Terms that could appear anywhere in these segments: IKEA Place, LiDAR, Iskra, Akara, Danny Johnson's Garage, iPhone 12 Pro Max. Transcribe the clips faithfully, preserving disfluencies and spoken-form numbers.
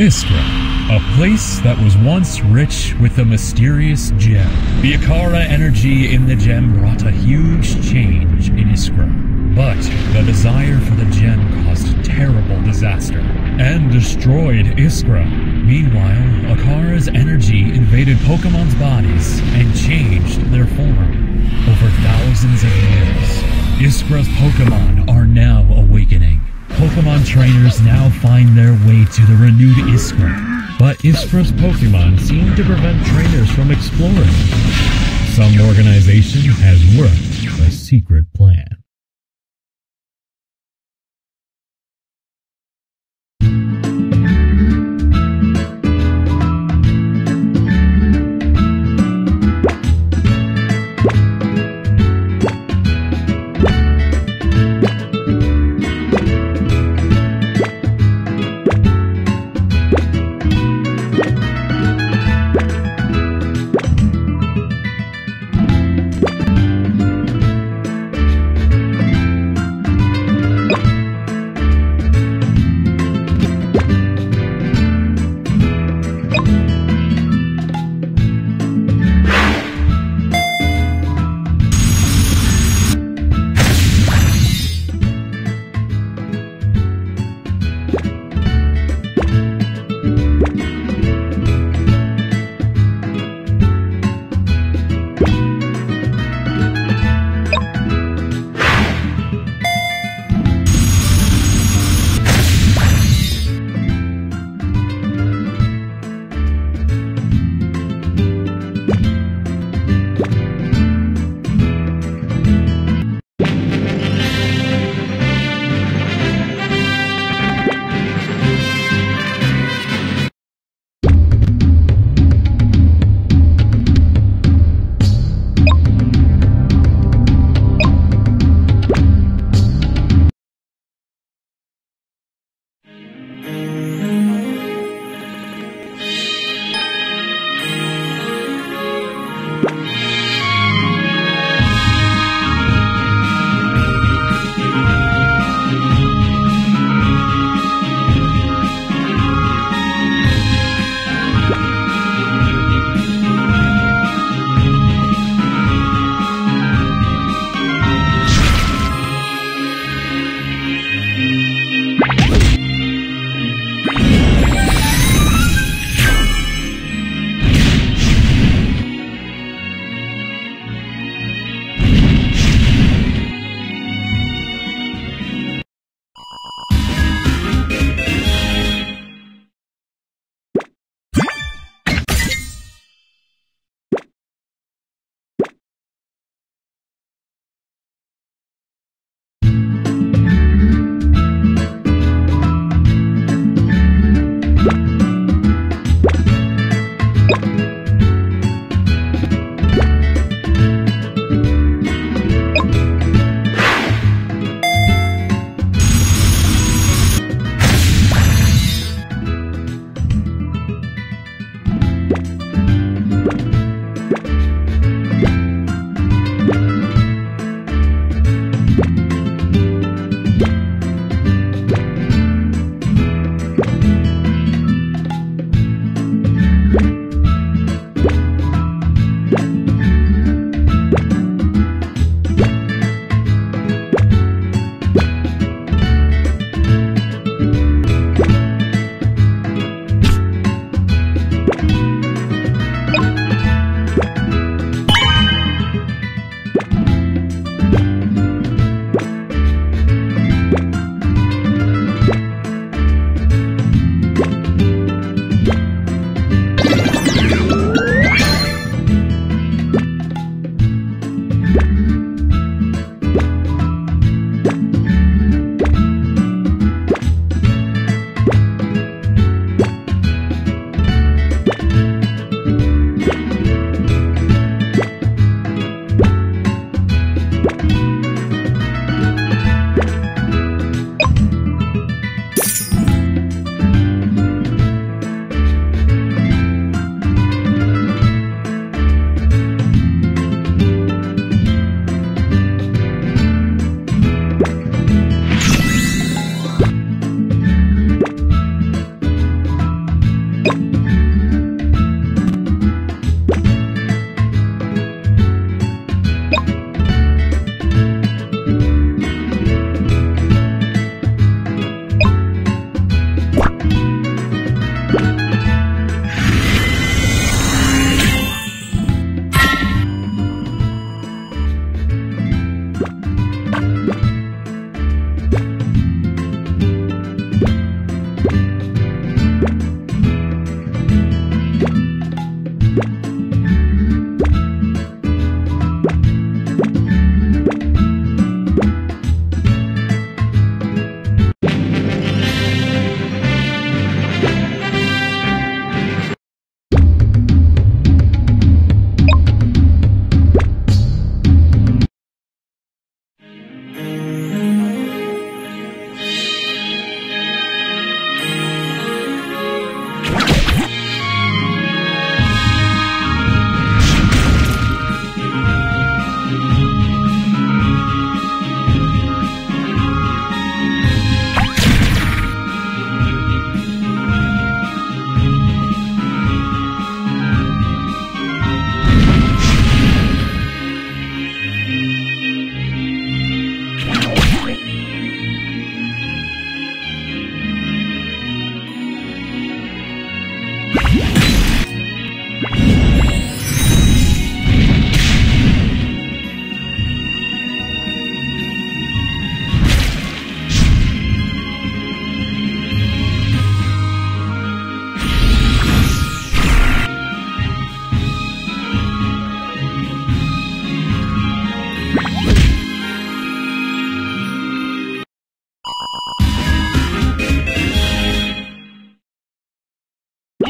Iskra, a place that was once rich with a mysterious gem. The Akara energy in the gem brought a huge change in Iskra, but the desire for the gem caused terrible disaster and destroyed Iskra. Meanwhile, Akara's energy invaded Pokémon's bodies and changed their form. Over thousands of years, Iskra's Pokémon are now awakening. Pokémon trainers now find their way to the renewed Iskra, but Iskra's Pokémon seem to prevent trainers from exploring. Some organization has worked a secret plan.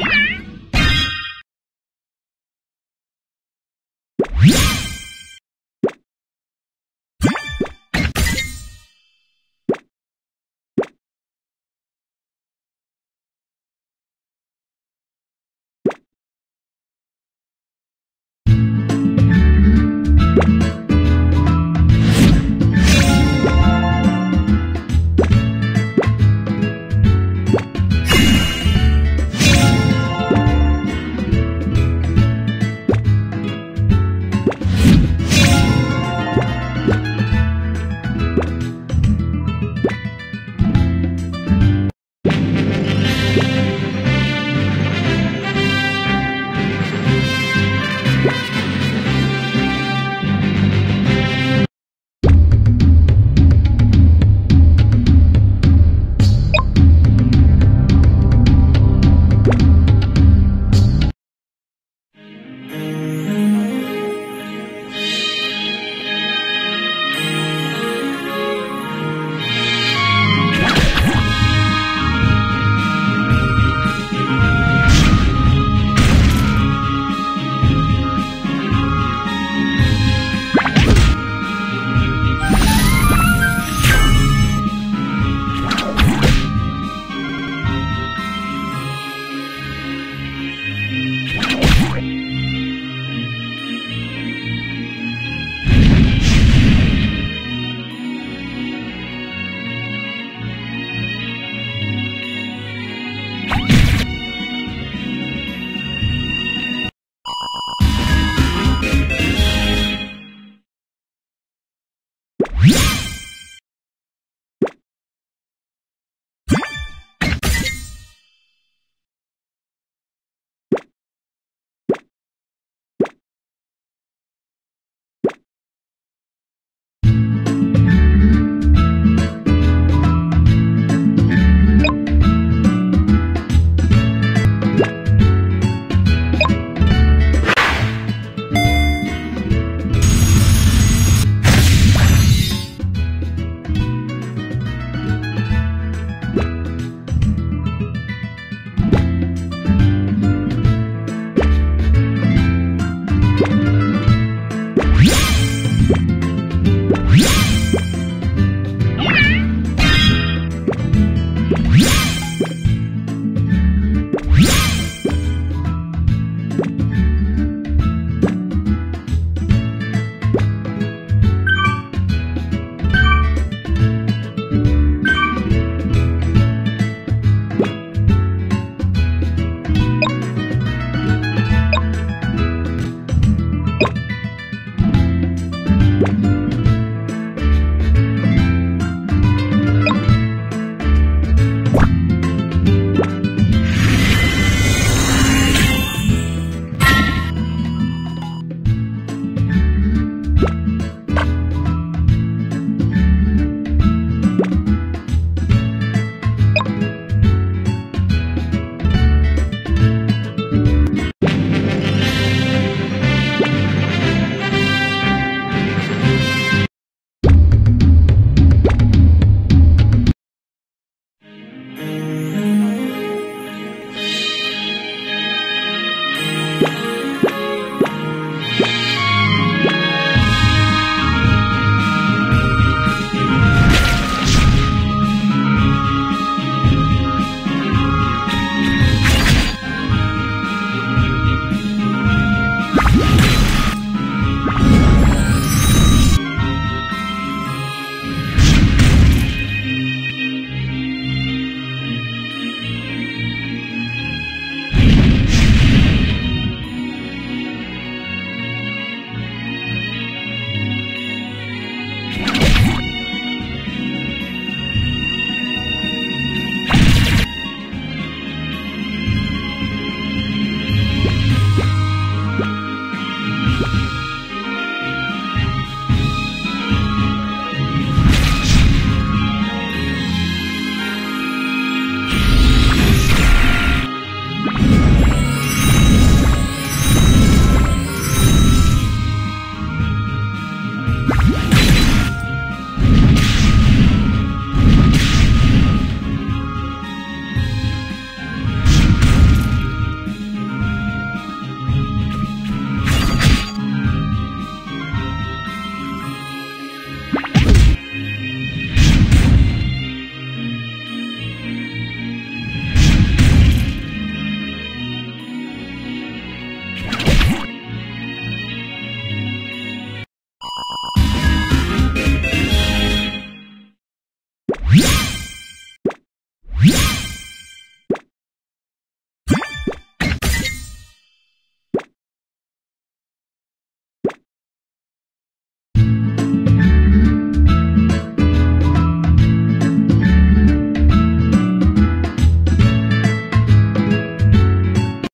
Yeah.